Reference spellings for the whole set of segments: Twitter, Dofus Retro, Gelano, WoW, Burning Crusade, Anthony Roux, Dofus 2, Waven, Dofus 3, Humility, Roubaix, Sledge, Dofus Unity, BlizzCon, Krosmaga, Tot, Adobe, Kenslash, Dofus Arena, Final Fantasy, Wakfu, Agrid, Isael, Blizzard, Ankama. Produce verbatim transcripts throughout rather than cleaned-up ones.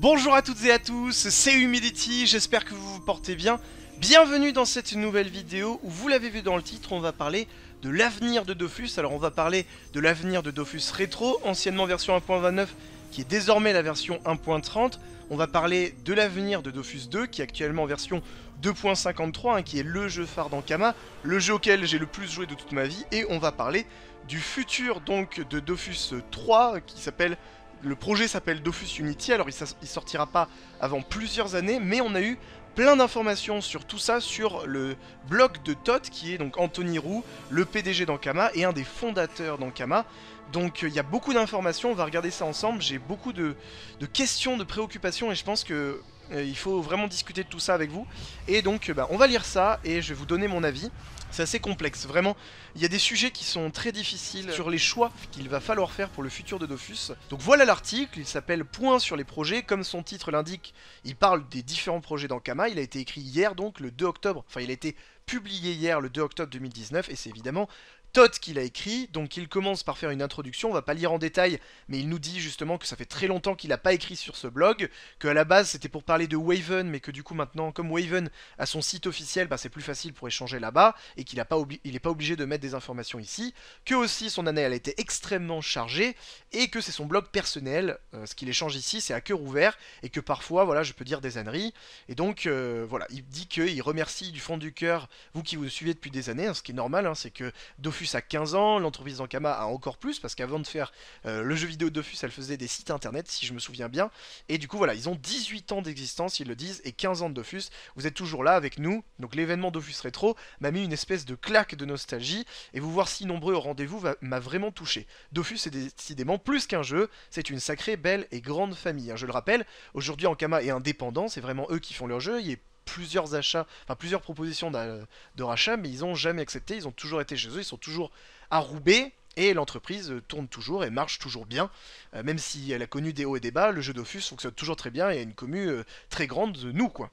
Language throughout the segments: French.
Bonjour à toutes et à tous, c'est Humility, j'espère que vous vous portez bien. Bienvenue dans cette nouvelle vidéo où, vous l'avez vu dans le titre, on va parler de l'avenir de Dofus. Alors on va parler de l'avenir de Dofus Retro, anciennement version un point vingt-neuf, qui est désormais la version un point trente. On va parler de l'avenir de Dofus deux, qui est actuellement en version deux point cinquante-trois, hein, qui est le jeu phare d'Ankama, le jeu auquel j'ai le plus joué de toute ma vie. Et on va parler du futur donc de Dofus trois, qui s'appelle... Le projet s'appelle Dofus Unity, alors il sortira pas avant plusieurs années, mais on a eu plein d'informations sur tout ça, sur le blog de Tot, qui est donc Anthony Roux, le P D G d'Ankama et un des fondateurs d'Ankama. Donc il euh, y a beaucoup d'informations, on va regarder ça ensemble, j'ai beaucoup de, de questions, de préoccupations, et je pense que euh, il faut vraiment discuter de tout ça avec vous. Et donc euh, bah, on va lire ça, et je vais vous donner mon avis. C'est assez complexe, vraiment, il y a des sujets qui sont très difficiles sur les choix qu'il va falloir faire pour le futur de Dofus. Donc voilà l'article, il s'appelle « Point sur les projets », comme son titre l'indique, il parle des différents projets d'Ankama, il a été écrit hier donc le deux octobre, enfin il a été publié hier le deux octobre deux mille dix-neuf, et c'est évidemment Tot qui l'a écrit. Donc il commence par faire une introduction, on va pas lire en détail, mais il nous dit justement que ça fait très longtemps qu'il n'a pas écrit sur ce blog, qu'à la base c'était pour parler de Waven, mais que du coup maintenant, comme Waven a son site officiel, bah, c'est plus facile pour échanger là-bas, et qu'il n'est pas, obli pas obligé de mettre des informations ici, que aussi son année elle a été extrêmement chargée, et que c'est son blog personnel, euh, ce qu'il échange ici c'est à cœur ouvert, et que parfois, voilà, je peux dire des âneries, et donc euh, voilà, il dit qu'il remercie du fond du cœur, vous qui vous suivez depuis des années, hein, ce qui est normal, hein, c'est que Dofus à quinze ans, l'entreprise d'Ankama a encore plus, parce qu'avant de faire euh, le jeu vidéo de Dofus, elle faisait des sites internet, si je me souviens bien, et du coup voilà, ils ont dix-huit ans d'existence, ils le disent, et quinze ans de Dofus, vous êtes toujours là avec nous. Donc l'événement Dofus Retro m'a mis une espèce de claque de nostalgie, et vous voir si nombreux au rendez-vous m'a vraiment touché. Dofus est décidément plus qu'un jeu, c'est une sacrée, belle et grande famille. Hein, je le rappelle, aujourd'hui Ankama est indépendant, c'est vraiment eux qui font leur jeu, il est plusieurs achats, enfin plusieurs propositions de rachat, mais ils n'ont jamais accepté, ils ont toujours été chez eux, ils sont toujours à Roubaix, et l'entreprise tourne toujours et marche toujours bien, euh, même si elle a connu des hauts et des bas, le jeu Dofus fonctionne toujours très bien, et a une commu euh, très grande, euh, nous quoi.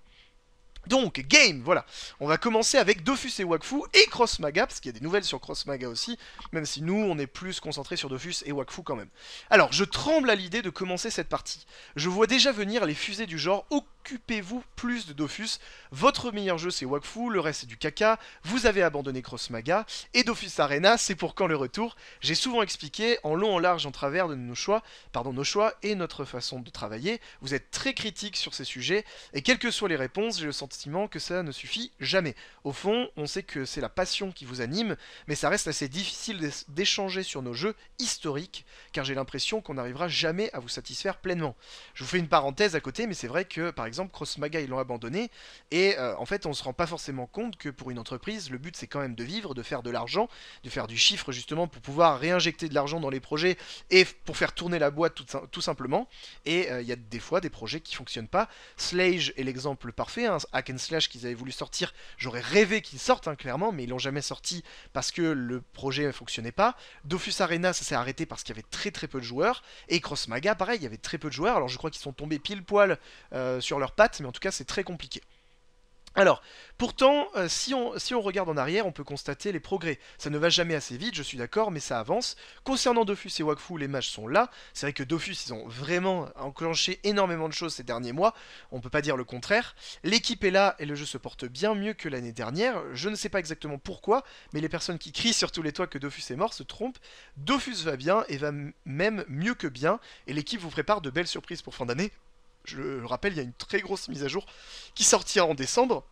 Donc, game, voilà. On va commencer avec Dofus et Wakfu et Krosmaga, parce qu'il y a des nouvelles sur Krosmaga aussi, même si nous, on est plus concentrés sur Dofus et Wakfu quand même. Alors, je tremble à l'idée de commencer cette partie. Je vois déjà venir les fusées du genre « Occupez-vous plus de Dofus, votre meilleur jeu c'est Wakfu, le reste c'est du caca, vous avez abandonné Krosmaga, et Dofus Arena, c'est pour quand le retour ?» J'ai souvent expliqué, en long, en large, en travers de nos choix, pardon, nos choix et notre façon de travailler. Vous êtes très critiques sur ces sujets, et quelles que soient les réponses, j'ai le sentiment que ça ne suffit jamais. Au fond, on sait que c'est la passion qui vous anime, mais ça reste assez difficile d'échanger sur nos jeux historiques, car j'ai l'impression qu'on n'arrivera jamais à vous satisfaire pleinement. Je vous fais une parenthèse à côté, mais c'est vrai que, par exemple, Krosmaga, ils l'ont abandonné, et euh, en fait, on se rend pas forcément compte que pour une entreprise, le but c'est quand même de vivre, de faire de l'argent, de faire du chiffre justement pour pouvoir réinjecter de l'argent dans les projets, et pour faire tourner la boîte tout, tout simplement, et il euh, y a des fois des projets qui fonctionnent pas. Sledge est l'exemple parfait, hein, à Kenslash qu'ils avaient voulu sortir, j'aurais rêvé qu'ils sortent, hein, clairement, mais ils l'ont jamais sorti parce que le projet ne fonctionnait pas. Dofus Arena, ça s'est arrêté parce qu'il y avait très très peu de joueurs, et Krosmaga, pareil, il y avait très peu de joueurs, alors je crois qu'ils sont tombés pile poil euh, sur leurs pattes, mais en tout cas c'est très compliqué. Alors, pourtant, euh, si, on, si on regarde en arrière, on peut constater les progrès. Ça ne va jamais assez vite, je suis d'accord, mais ça avance. Concernant Dofus et Wakfu, les matchs sont là. C'est vrai que Dofus, ils ont vraiment enclenché énormément de choses ces derniers mois. On ne peut pas dire le contraire. L'équipe est là et le jeu se porte bien mieux que l'année dernière. Je ne sais pas exactement pourquoi, mais les personnes qui crient sur tous les toits que Dofus est mort se trompent. Dofus va bien et va même mieux que bien. Et l'équipe vous prépare de belles surprises pour fin d'année. Je le rappelle, il y a une très grosse mise à jour qui sortira en décembre.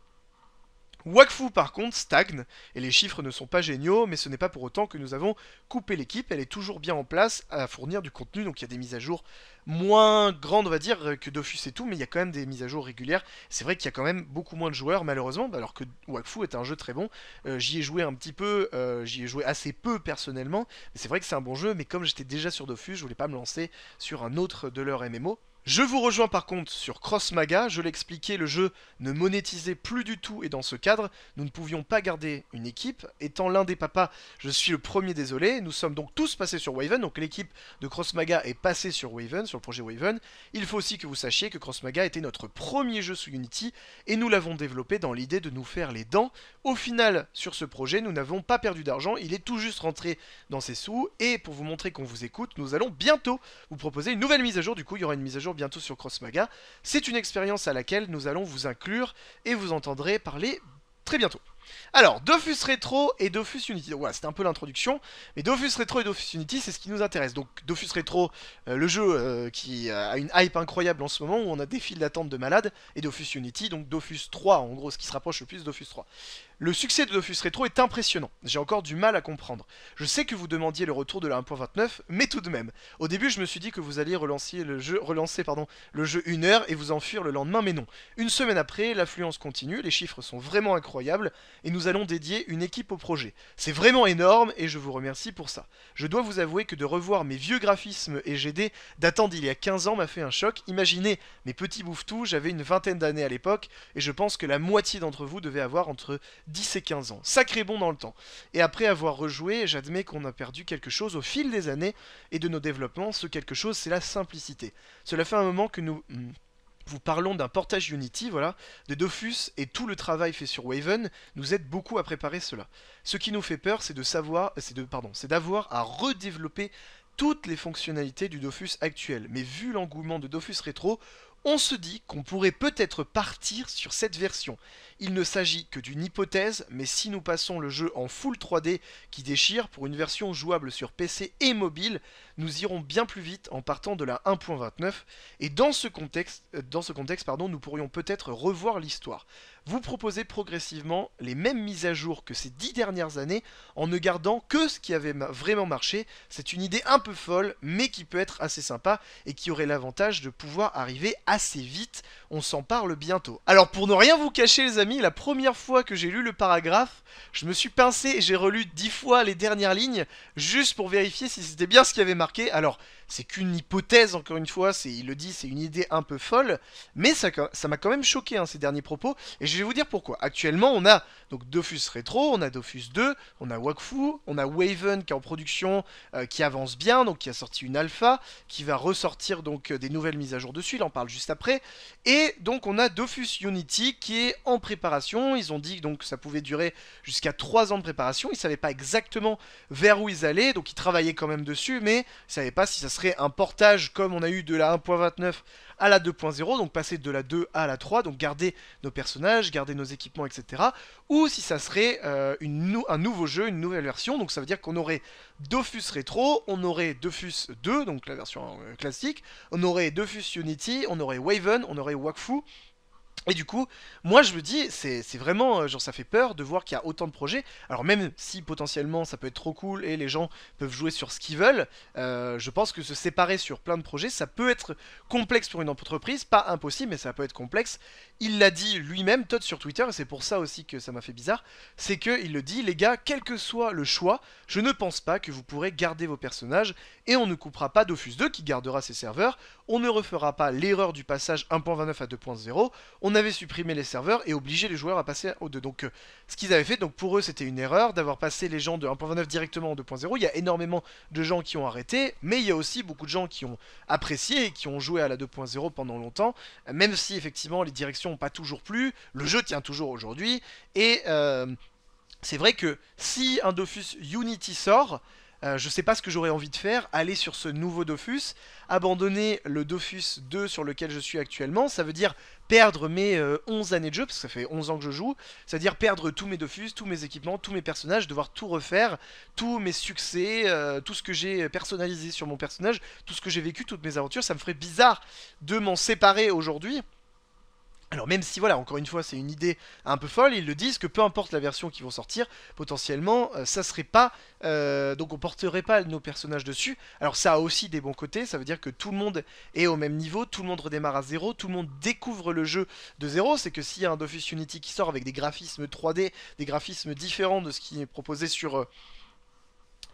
Wakfu par contre stagne, et les chiffres ne sont pas géniaux, mais ce n'est pas pour autant que nous avons coupé l'équipe, elle est toujours bien en place à fournir du contenu, donc il y a des mises à jour moins grandes, on va dire, que Dofus et tout, mais il y a quand même des mises à jour régulières. C'est vrai qu'il y a quand même beaucoup moins de joueurs malheureusement, alors que Wakfu est un jeu très bon, euh, j'y ai joué un petit peu, euh, j'y ai joué assez peu personnellement, mais c'est vrai que c'est un bon jeu, mais comme j'étais déjà sur Dofus, je voulais pas me lancer sur un autre de leur M M O. Je vous rejoins par contre sur Krosmaga, je l'ai expliqué, le jeu ne monétisait plus du tout et dans ce cadre, nous ne pouvions pas garder une équipe. Étant l'un des papas, je suis le premier désolé, nous sommes donc tous passés sur Waven, donc l'équipe de Krosmaga est passée sur Waven, sur le projet Waven. Il faut aussi que vous sachiez que Krosmaga était notre premier jeu sous Unity et nous l'avons développé dans l'idée de nous faire les dents. Au final, sur ce projet, nous n'avons pas perdu d'argent, il est tout juste rentré dans ses sous et pour vous montrer qu'on vous écoute, nous allons bientôt vous proposer une nouvelle mise à jour, du coup il y aura une mise à jour bientôt sur Krosmaga. C'est une expérience à laquelle nous allons vous inclure et vous entendrez parler très bientôt. Alors, Dofus Retro et Dofus Unity, voilà, c'était un peu l'introduction, mais Dofus Retro et Dofus Unity, c'est ce qui nous intéresse. Donc Dofus Retro, euh, le jeu euh, qui euh, a une hype incroyable en ce moment, où on a des files d'attente de malades, et Dofus Unity, donc Dofus trois, en gros, ce qui se rapproche le plus de Dofus trois. Le succès de Dofus Retro est impressionnant, j'ai encore du mal à comprendre. Je sais que vous demandiez le retour de la un point vingt-neuf, mais tout de même. Au début, je me suis dit que vous alliez relancer le jeu, relancer, pardon, le jeu une heure et vous enfuir le lendemain, mais non. Une semaine après, l'affluence continue, les chiffres sont vraiment incroyables, et nous allons dédier une équipe au projet. C'est vraiment énorme et je vous remercie pour ça. Je dois vous avouer que de revoir mes vieux graphismes et G D datant d'il y a quinze ans m'a fait un choc. Imaginez mes petits bouffetous, j'avais une vingtaine d'années à l'époque et je pense que la moitié d'entre vous devait avoir entre dix et quinze ans. Sacré bond dans le temps. Et après avoir rejoué, j'admets qu'on a perdu quelque chose au fil des années et de nos développements. Ce quelque chose, c'est la simplicité. Cela fait un moment que nous... vous parlons d'un portage Unity, voilà, de Dofus et tout le travail fait sur Waven nous aide beaucoup à préparer cela. Ce qui nous fait peur, c'est de savoir, c'est de, pardon, c'est d'avoir à redévelopper toutes les fonctionnalités du Dofus actuel. Mais vu l'engouement de Dofus Retro, on se dit qu'on pourrait peut-être partir sur cette version. Il ne s'agit que d'une hypothèse, mais si nous passons le jeu en full trois D qui déchire pour une version jouable sur P C et mobile, nous irons bien plus vite en partant de la un point vingt-neuf, et dans ce contexte, dans ce contexte pardon, nous pourrions peut-être revoir l'histoire. Vous proposez progressivement les mêmes mises à jour que ces dix dernières années, en ne gardant que ce qui avait vraiment marché. C'est une idée un peu folle, mais qui peut être assez sympa, et qui aurait l'avantage de pouvoir arriver à assez vite, on s'en parle bientôt. Alors pour ne rien vous cacher les amis, la première fois que j'ai lu le paragraphe, je me suis pincé et j'ai relu dix fois les dernières lignes, juste pour vérifier si c'était bien ce qu'il y avait marqué. Alors c'est qu'une hypothèse encore une fois, il le dit, c'est une idée un peu folle, mais ça ça m'a quand même choqué hein, ces derniers propos, et je vais vous dire pourquoi. Actuellement on a donc Dofus Retro, on a Dofus deux, on a Wakfu, on a Waven qui est en production, euh, qui avance bien, donc qui a sorti une alpha, qui va ressortir donc euh, des nouvelles mises à jour dessus, il en parle juste après, et donc on a Dofus Unity qui est en préparation. Ils ont dit donc que ça pouvait durer jusqu'à trois ans de préparation, ils savaient pas exactement vers où ils allaient, donc ils travaillaient quand même dessus, mais ils savaient pas si ça serait un portage comme on a eu de la un point vingt-neuf à la deux point zéro, donc passer de la deux à la trois, donc garder nos personnages, garder nos équipements, et cetera, ou si ça serait euh, une nou un nouveau jeu, une nouvelle version. Donc ça veut dire qu'on aurait Dofus Retro, on aurait Dofus deux, donc la version euh, classique, on aurait Dofus Unity, on aurait Waven, on aurait Wakfu. Et du coup, moi je me dis, c'est vraiment, genre ça fait peur de voir qu'il y a autant de projets. Alors même si potentiellement ça peut être trop cool et les gens peuvent jouer sur ce qu'ils veulent, euh, je pense que se séparer sur plein de projets, ça peut être complexe pour une entreprise, pas impossible, mais ça peut être complexe. Il l'a dit lui-même, Tot sur Twitter, et c'est pour ça aussi que ça m'a fait bizarre, c'est qu'il le dit, les gars, quel que soit le choix, je ne pense pas que vous pourrez garder vos personnages, et on ne coupera pas Dofus deux qui gardera ses serveurs, on ne refera pas l'erreur du passage un point vingt-neuf à deux point zéro, on avait supprimé les serveurs et obligé les joueurs à passer au deux. Donc euh, ce qu'ils avaient fait, donc pour eux c'était une erreur d'avoir passé les gens de un point vingt-neuf directement en deux point zéro. Il y a énormément de gens qui ont arrêté, mais il y a aussi beaucoup de gens qui ont apprécié et qui ont joué à la deux point zéro pendant longtemps, même si effectivement les directions n'ont pas toujours plu, le jeu tient toujours aujourd'hui, et euh, c'est vrai que si un Dofus Unity sort, Euh, je sais pas ce que j'aurais envie de faire, aller sur ce nouveau Dofus, abandonner le Dofus deux sur lequel je suis actuellement, ça veut dire perdre mes euh, onze années de jeu, parce que ça fait onze ans que je joue, ça veut dire perdre tous mes Dofus, tous mes équipements, tous mes personnages, devoir tout refaire, tous mes succès, euh, tout ce que j'ai personnalisé sur mon personnage, tout ce que j'ai vécu, toutes mes aventures, ça me ferait bizarre de m'en séparer aujourd'hui. Alors même si, voilà, encore une fois, c'est une idée un peu folle, ils le disent que peu importe la version qu'ils vont sortir, potentiellement, euh, ça serait pas... Euh, donc on porterait pas nos personnages dessus. Alors ça a aussi des bons côtés, ça veut dire que tout le monde est au même niveau, tout le monde redémarre à zéro, tout le monde découvre le jeu de zéro. C'est que s'il y a un Dofus Unity qui sort avec des graphismes trois D, des graphismes différents de ce qui est proposé sur... Euh,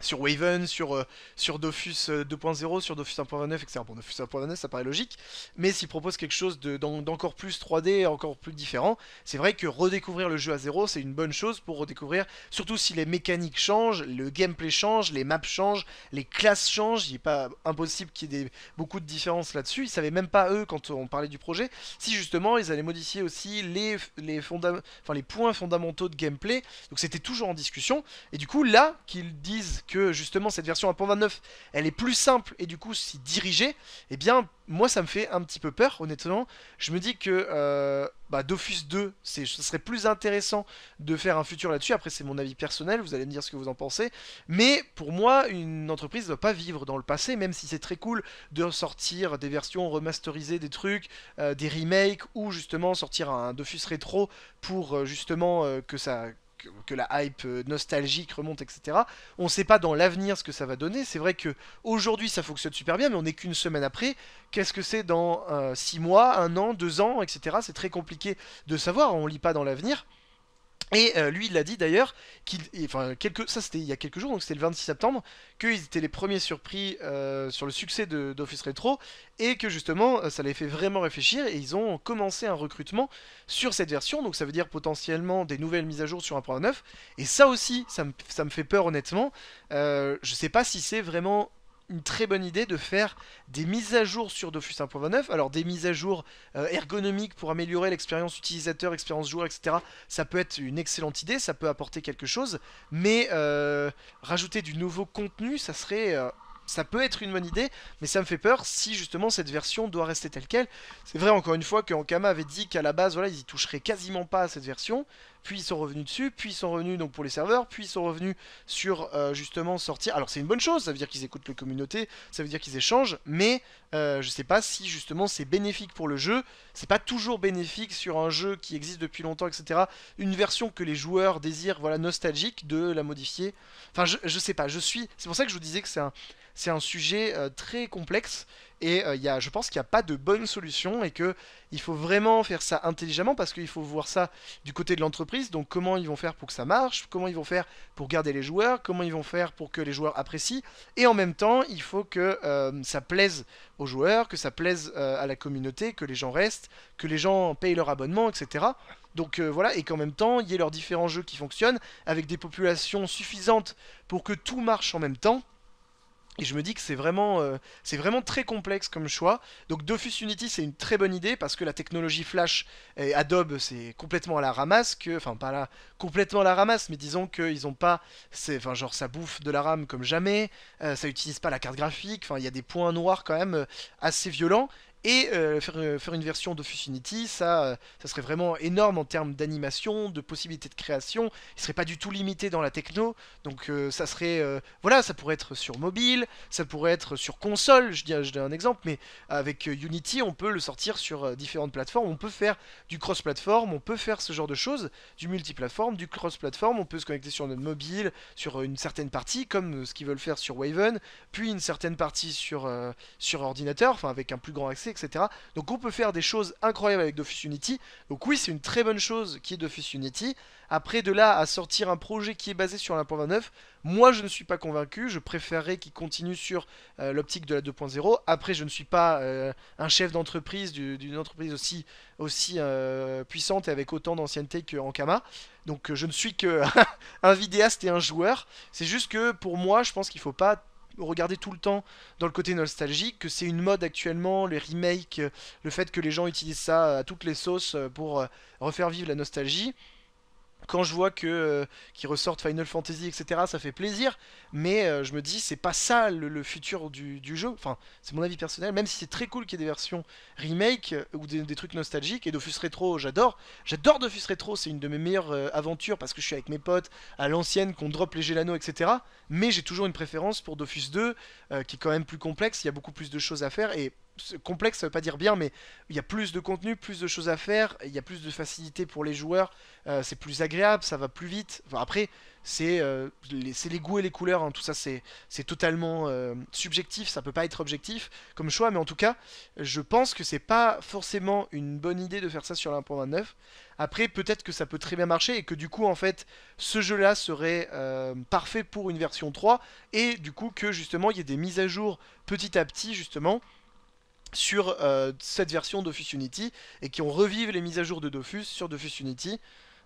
sur Waven, sur, euh, sur Dofus deux point zéro, sur Dofus un point vingt-neuf, et cetera. Bon, Dofus un point vingt-neuf, ça paraît logique, mais s'il propose quelque chose d'encore plus trois D, encore plus différent, c'est vrai que redécouvrir le jeu à zéro, c'est une bonne chose pour redécouvrir, surtout si les mécaniques changent, le gameplay change, les maps changent, les classes changent, il n'est pas impossible qu'il y ait des, beaucoup de différences là-dessus. Ils ne savaient même pas, eux, quand on parlait du projet, si justement ils allaient modifier aussi les, les, enfin, les points fondamentaux de gameplay, donc c'était toujours en discussion, et du coup, là, qu'ils disent que que justement cette version un point vingt-neuf elle est plus simple et du coup si dirigée, eh bien moi ça me fait un petit peu peur honnêtement. Je me dis que euh, bah, Dofus deux ce serait plus intéressant de faire un futur là-dessus. Après c'est mon avis personnel, vous allez me dire ce que vous en pensez, mais pour moi une entreprise ne doit pas vivre dans le passé, même si c'est très cool de sortir des versions remasterisées des trucs, euh, des remakes, ou justement sortir un Dofus Retro pour euh, justement euh, que ça... que la hype nostalgique remonte, et cetera. On ne sait pas dans l'avenir ce que ça va donner. C'est vrai que aujourd'hui ça fonctionne super bien, mais on n'est qu'une semaine après. Qu'est-ce que c'est dans six mois, un an, deux ans, et cetera. C'est très compliqué de savoir, on ne lit pas dans l'avenir. Et euh, lui il l'a dit d'ailleurs, qu'il, enfin, quelques, ça c'était il y a quelques jours, donc c'était le vingt-six septembre, qu'ils étaient les premiers surpris euh, sur le succès de Dofus Retro, et que justement ça les fait vraiment réfléchir, et ils ont commencé un recrutement sur cette version, donc ça veut dire potentiellement des nouvelles mises à jour sur un point neuf, et ça aussi, ça me, ça me fait peur honnêtement, euh, je sais pas si c'est vraiment... une très bonne idée de faire des mises à jour sur Dofus un point vingt-neuf, alors des mises à jour euh, ergonomiques pour améliorer l'expérience utilisateur, expérience joueur, et cetera. Ça peut être une excellente idée, ça peut apporter quelque chose, mais euh, rajouter du nouveau contenu, ça serait... Euh ça peut être une bonne idée, mais ça me fait peur si justement cette version doit rester telle qu'elle. C'est vrai encore une fois que Ankama avait dit qu'à la base, voilà, ils y toucheraient quasiment pas à cette version, puis ils sont revenus dessus, puis ils sont revenus donc pour les serveurs, puis ils sont revenus sur euh, justement sortir. Alors c'est une bonne chose, ça veut dire qu'ils écoutent la communauté, ça veut dire qu'ils échangent, mais euh, je sais pas si justement c'est bénéfique pour le jeu. C'est pas toujours bénéfique sur un jeu qui existe depuis longtemps, et cetera. Une version que les joueurs désirent, voilà, nostalgique, de la modifier. Enfin, je, je sais pas, je suis... C'est pour ça que je vous disais que c'est un... C'est un sujet euh, très complexe et euh, y a, je pense qu'il n'y a pas de bonne solution et que il faut vraiment faire ça intelligemment parce qu'il faut voir ça du côté de l'entreprise. Donc comment ils vont faire pour que ça marche, comment ils vont faire pour garder les joueurs, comment ils vont faire pour que les joueurs apprécient. Et en même temps, il faut que euh, ça plaise aux joueurs, que ça plaise euh, à la communauté, que les gens restent, que les gens payent leur abonnement, et cetera. Donc euh, voilà, et qu'en même temps, il y ait leurs différents jeux qui fonctionnent avec des populations suffisantes pour que tout marche en même temps. Et je me dis que c'est vraiment, euh, c'est vraiment très complexe comme choix. Donc Dofus Unity c'est une très bonne idée parce que la technologie Flash et Adobe c'est complètement à la ramasse, que, enfin pas là, complètement à la ramasse, mais disons qu'ils ont pas, enfin genre ça bouffe de la RAM comme jamais, euh, ça utilise pas la carte graphique, enfin il y a des points noirs quand même euh, assez violents. Et euh, faire, euh, faire une version Dofus Unity, ça, euh, ça serait vraiment énorme en termes d'animation, de possibilités de création. Il serait pas du tout limité dans la techno, donc euh, ça serait, euh, voilà, ça pourrait être sur mobile, ça pourrait être sur console. Je dis, je dis un exemple, mais avec euh, Unity, on peut le sortir sur euh, différentes plateformes. On peut faire du cross-platform, on peut faire ce genre de choses, du multi-plateforme, du cross-platform. On peut se connecter sur notre mobile, sur euh, une certaine partie, comme euh, ce qu'ils veulent faire sur Waven, puis une certaine partie sur euh, sur ordinateur, enfin avec un plus grand accès, et cetera. Donc on peut faire des choses incroyables avec Dofus Unity. Donc oui, c'est une très bonne chose qui est Dofus Unity. Après, de là à sortir un projet qui est basé sur la un point vingt-neuf, moi je ne suis pas convaincu. Je préférerais qu'il continue sur euh, l'optique de la deux point zéro. Après, je ne suis pas euh, un chef d'entreprise d'une du, entreprise aussi, aussi euh, puissante et avec autant d'ancienneté qu'Ankama. Donc euh, je ne suis que un vidéaste et un joueur. C'est juste que pour moi, je pense qu'il ne faut pas regarder tout le temps dans le côté nostalgique, que c'est une mode actuellement, les remakes, le fait que les gens utilisent ça à toutes les sauces pour refaire vivre la nostalgie. Quand je vois que euh, qu'ils ressortent Final Fantasy, et cetera, ça fait plaisir, mais euh, je me dis, c'est pas ça le, le futur du, du jeu. Enfin, c'est mon avis personnel, même si c'est très cool qu'il y ait des versions remake euh, ou des, des trucs nostalgiques. Et Dofus Retro, j'adore. J'adore Dofus Retro, c'est une de mes meilleures euh, aventures parce que je suis avec mes potes à l'ancienne, qu'on drop les Gelano, et cetera. Mais j'ai toujours une préférence pour Dofus deux, euh, qui est quand même plus complexe, il y a beaucoup plus de choses à faire. Et complexe, ça veut pas dire bien, mais il y a plus de contenu, plus de choses à faire, il y a plus de facilité pour les joueurs, euh, c'est plus agréable, ça va plus vite. Enfin, après, c'est euh, les, les goûts et les couleurs, hein. Tout ça c'est totalement euh, subjectif, ça peut pas être objectif comme choix, mais en tout cas, je pense que c'est pas forcément une bonne idée de faire ça sur un point vingt-neuf. Après, peut-être que ça peut très bien marcher et que du coup, en fait, ce jeu-là serait euh, parfait pour une version trois, et du coup que justement, il y ait des mises à jour petit à petit, justement, sur euh, cette version Dofus Unity, et qui ont revive les mises à jour de Dofus sur Dofus Unity.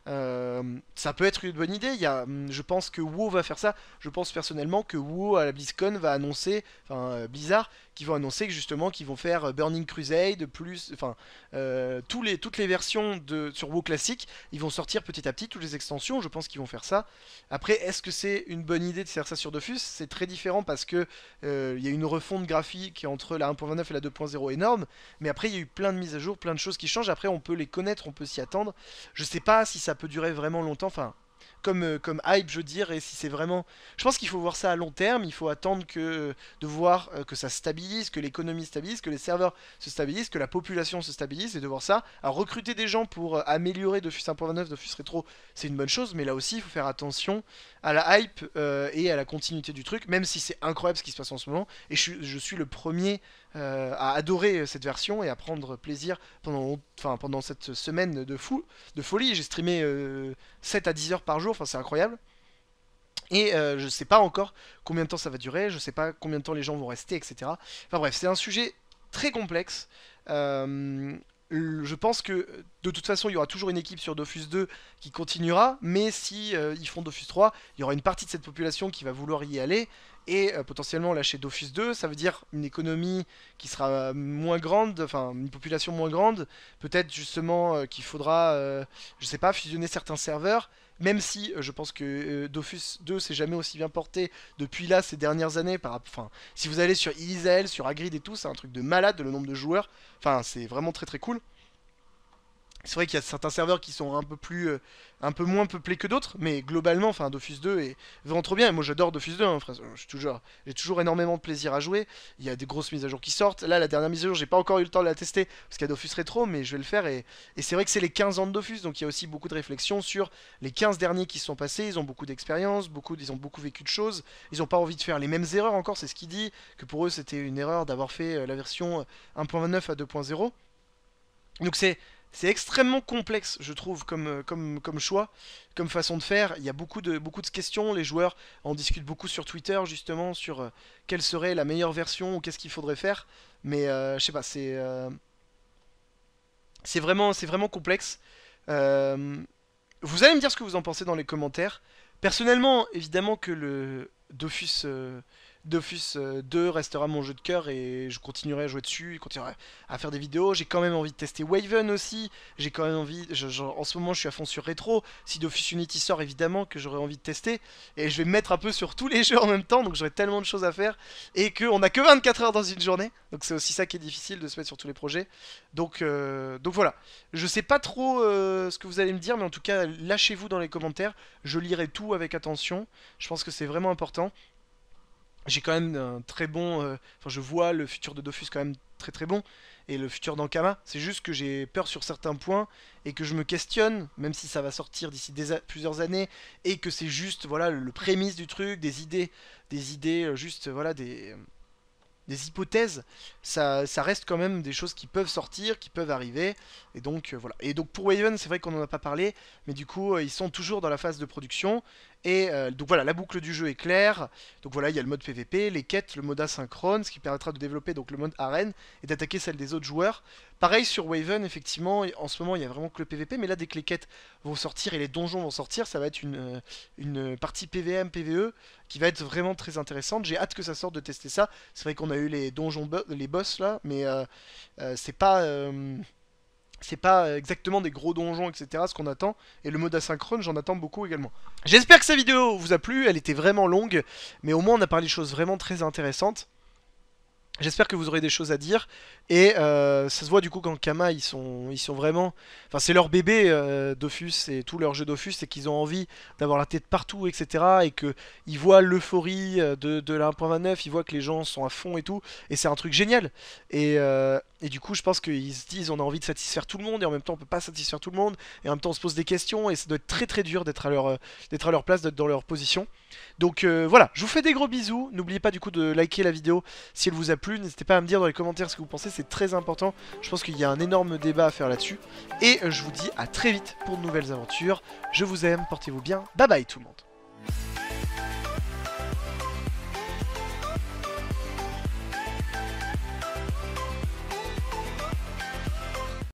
Euh, ça peut être une bonne idée. Il y a, je pense que WoW va faire ça. Je pense personnellement que WoW à la BlizzCon va annoncer, enfin Blizzard, qui vont annoncer que justement qu'ils vont faire Burning Crusade plus, enfin euh, tous les, toutes les versions de sur WoW classique. Ils vont sortir petit à petit toutes les extensions. Je pense qu'ils vont faire ça. Après, est-ce que c'est une bonne idée de faire ça sur Dofus? C'est très différent parce que euh, il y a une refonte graphique entre la un point vingt-neuf et la deux point zéro énorme. Mais après, il y a eu plein de mises à jour, plein de choses qui changent. Après, on peut les connaître, on peut s'y attendre. Je sais pas si ça peut durer vraiment longtemps, enfin comme, euh, comme hype je veux dire, et si c'est vraiment, je pense qu'il faut voir ça à long terme, il faut attendre que, de voir euh, que ça stabilise, que l'économie stabilise, que les serveurs se stabilisent, que la population se stabilise, et de voir ça. Alors recruter des gens pour euh, améliorer Dofus un point vingt-neuf, Dofus Retro, c'est une bonne chose, mais là aussi il faut faire attention à la hype euh, et à la continuité du truc, même si c'est incroyable ce qui se passe en ce moment, et je, je suis le premier euh, à adorer cette version et à prendre plaisir pendant, enfin, pendant cette semaine de, fou, de folie. J'ai streamé euh, sept à dix heures par jour, enfin c'est incroyable. Et euh, je sais pas encore combien de temps ça va durer, je sais pas combien de temps les gens vont rester, et cetera. Enfin bref, c'est un sujet très complexe. Euh, je pense que de toute façon il y aura toujours une équipe sur Dofus deux qui continuera, mais si euh, ils font Dofus trois, il y aura une partie de cette population qui va vouloir y aller et euh, potentiellement lâcher Dofus deux. Ça veut dire une économie qui sera moins grande, enfin une population moins grande, peut-être justement euh, qu'il faudra, euh, je sais pas, fusionner certains serveurs. Même si euh, je pense que euh, Dofus deux s'est jamais aussi bien porté depuis là ces dernières années. Par, enfin, si vous allez sur Isael, sur Agrid et tout, c'est un truc de malade le nombre de joueurs. Enfin, c'est vraiment très très cool. C'est vrai qu'il y a certains serveurs qui sont un peu plus, euh, un peu moins peuplés que d'autres, mais globalement, enfin, Dofus deux est vraiment trop bien. Et moi, j'adore Dofus deux. Hein, j'ai toujours, j'ai toujours énormément de plaisir à jouer. Il y a des grosses mises à jour qui sortent. Là, la dernière mise à jour, j'ai pas encore eu le temps de la tester parce qu'il y a Dofus Retro, mais je vais le faire. Et, et c'est vrai que c'est les quinze ans de Dofus, donc il y a aussi beaucoup de réflexions sur les quinze derniers qui se sont passés. Ils ont beaucoup d'expérience, beaucoup, ils ont beaucoup vécu de choses. Ils ont pas envie de faire les mêmes erreurs encore. C'est ce qu'il dit que pour eux, c'était une erreur d'avoir fait la version un point vingt-neuf à deux point zéro. Donc c'est C'est extrêmement complexe, je trouve, comme, comme, comme choix, comme façon de faire. Il y a beaucoup de, beaucoup de questions, les joueurs en discutent beaucoup sur Twitter, justement, sur euh, quelle serait la meilleure version ou qu'est-ce qu'il faudrait faire. Mais euh, je sais pas, c'est euh, c'est vraiment, c'est vraiment complexe. Euh, vous allez me dire ce que vous en pensez dans les commentaires. Personnellement, évidemment que le Dofus... Euh, Dofus deux restera mon jeu de cœur et je continuerai à jouer dessus, continuerai à faire des vidéos. J'ai quand même envie de tester Waven aussi. J'ai quand même envie. Je, je, en ce moment, je suis à fond sur Retro. Si Dofus Unity sort, évidemment que j'aurai envie de tester. Et je vais me mettre un peu sur tous les jeux en même temps. Donc j'aurai tellement de choses à faire. Et qu'on n'a que vingt-quatre heures dans une journée. Donc c'est aussi ça qui est difficile, de se mettre sur tous les projets. Donc, euh, donc voilà. Je sais pas trop euh, ce que vous allez me dire, mais en tout cas, lâchez-vous dans les commentaires. Je lirai tout avec attention. Je pense que c'est vraiment important. J'ai quand même un très bon... Euh, enfin, je vois le futur de Dofus quand même très très bon. Et le futur d'Ankama. C'est juste que j'ai peur sur certains points. Et que je me questionne. Même si ça va sortir d'ici plusieurs années. Et que c'est juste, voilà, le, le prémisse du truc. Des idées. Des idées, euh, juste, voilà, des... Euh, des hypothèses, ça, ça reste quand même des choses qui peuvent sortir, qui peuvent arriver, et donc euh, voilà. Et donc pour Waven, c'est vrai qu'on n'en a pas parlé, mais du coup, euh, ils sont toujours dans la phase de production, et euh, donc voilà, la boucle du jeu est claire, donc voilà, il y a le mode P V P, les quêtes, le mode asynchrone, ce qui permettra de développer donc le mode arène, et d'attaquer celle des autres joueurs. Pareil sur Waven, effectivement, en ce moment, il n'y a vraiment que le P V P, mais là, dès que les quêtes vont sortir et les donjons vont sortir, ça va être une, une partie P V M, P V E, qui va être vraiment très intéressante. J'ai hâte que ça sorte, de tester ça. C'est vrai qu'on a eu les donjons, bo les boss là, mais euh, euh, c'est pas, euh, c'est pas exactement des gros donjons, et cetera. Ce qu'on attend, et le mode asynchrone, j'en attends beaucoup également. J'espère que cette vidéo vous a plu. Elle était vraiment longue, mais au moins on a parlé de choses vraiment très intéressantes. J'espère que vous aurez des choses à dire, et euh, ça se voit du coup qu'en Kama ils sont, ils sont vraiment, enfin c'est leur bébé euh, Dofus et tout leur jeu Dofus, c'est qu'ils ont envie d'avoir la tête partout, et cetera. Et qu'ils voient l'euphorie de, de la un point vingt-neuf, ils voient que les gens sont à fond et tout, et c'est un truc génial. Et, euh, et du coup je pense qu'ils se disent on a envie de satisfaire tout le monde, et en même temps on peut pas satisfaire tout le monde, et en même temps on se pose des questions, et ça doit être très très dur d'être à leur, d'être à leur place, d'être dans leur position. Donc euh, voilà, je vous fais des gros bisous, n'oubliez pas du coup de liker la vidéo si elle vous a plu. N'hésitez pas à me dire dans les commentaires ce que vous pensez, c'est très important. Je pense qu'il y a un énorme débat à faire là-dessus. Et je vous dis à très vite pour de nouvelles aventures. Je vous aime, portez-vous bien. Bye bye tout le monde.